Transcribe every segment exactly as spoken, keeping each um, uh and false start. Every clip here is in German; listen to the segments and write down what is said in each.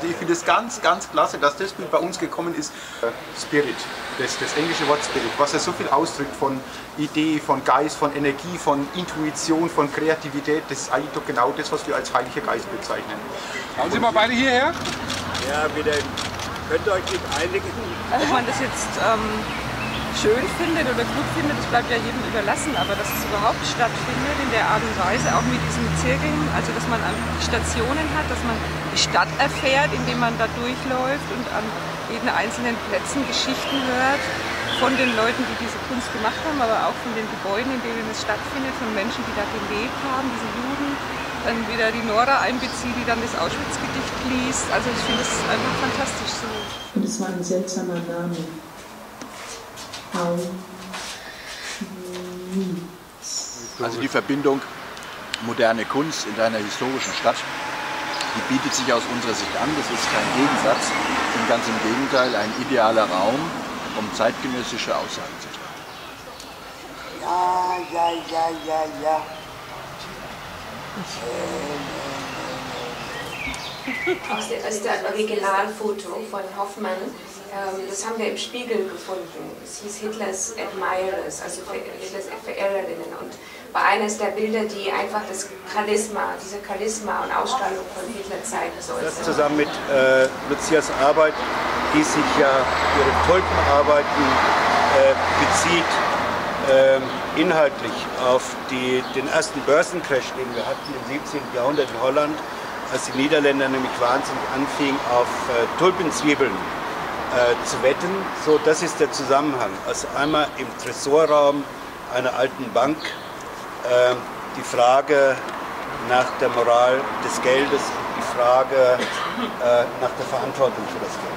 Also ich finde es ganz, ganz klasse, dass das Bild bei uns gekommen ist. Spirit, das, das englische Wort Spirit, was ja so viel ausdrückt von Idee, von Geist, von Energie, von Intuition, von Kreativität. Das ist eigentlich doch genau das, was wir als Heiliger Geist bezeichnen. Kommen Sie mal beide hierher? Ja, bitte. Könnt ihr euch nicht einigen? Ob man das jetzt ähm, schön findet oder gut findet, das bleibt ja jedem überlassen. Aber dass es überhaupt stattfindet in der Art und Weise, auch mit diesen Zirkeln, also dass man an Stationen hat, dass man Stadt erfährt, indem man da durchläuft und an jeden einzelnen Plätzen Geschichten hört von den Leuten, die diese Kunst gemacht haben, aber auch von den Gebäuden, in denen es stattfindet, von Menschen, die da gelebt haben, diese Juden, dann wieder die Nora einbezieht, die dann das Auschwitz-Gedicht liest. Also ich finde es einfach fantastisch so. Und es war ein seltsamer Name. Also die Verbindung moderne Kunst in einer historischen Stadt, die bietet sich aus unserer Sicht an, das ist kein Gegensatz, sondern ganz im Gegenteil ein idealer Raum, um zeitgenössische Aussagen zu treffen. Ja, ja, ja, ja, ja. Aus der, aus der Originalfoto von Hoffmann, ähm, das haben wir im Spiegel gefunden. Es hieß Hitlers Admirers, also Hitlers Verehrerinnen. Und war eines der Bilder, die einfach das Charisma, diese Charisma und Ausstrahlung von Hitler zeigen sollte. Das zusammen mit äh, Lucias Arbeit, die sich ja ihre Tolkenarbeiten äh, bezieht, äh, inhaltlich auf die, den ersten Börsencrash, den wir hatten im siebzehnten Jahrhundert in Holland, als die Niederländer nämlich wahnsinnig anfingen, auf äh, Tulpenzwiebeln äh, zu wetten. So, das ist der Zusammenhang. Also einmal im Tresorraum einer alten Bank äh, die Frage nach der Moral des Geldes, die Frage äh, nach der Verantwortung für das Geld.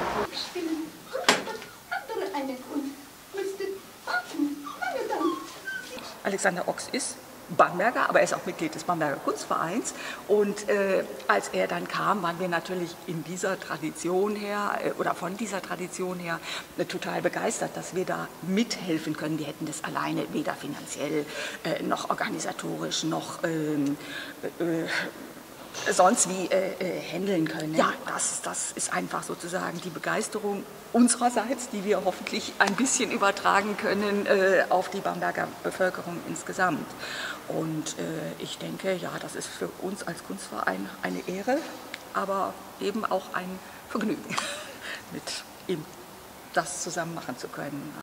Alexander Ox ist Bamberger, aber er ist auch Mitglied des Bamberger Kunstvereins. Und äh, als er dann kam, waren wir natürlich in dieser Tradition her äh, oder von dieser Tradition her äh, total begeistert, dass wir da mithelfen können. Wir hätten das alleine weder finanziell äh, noch organisatorisch noch ähm, äh, sonst wie äh, äh, handeln können. Ja, das, das ist einfach sozusagen die Begeisterung unsererseits, die wir hoffentlich ein bisschen übertragen können äh, auf die Bamberger Bevölkerung insgesamt. Und äh, ich denke, ja, das ist für uns als Kunstverein eine Ehre, aber eben auch ein Vergnügen, mit ihm das zusammen machen zu können.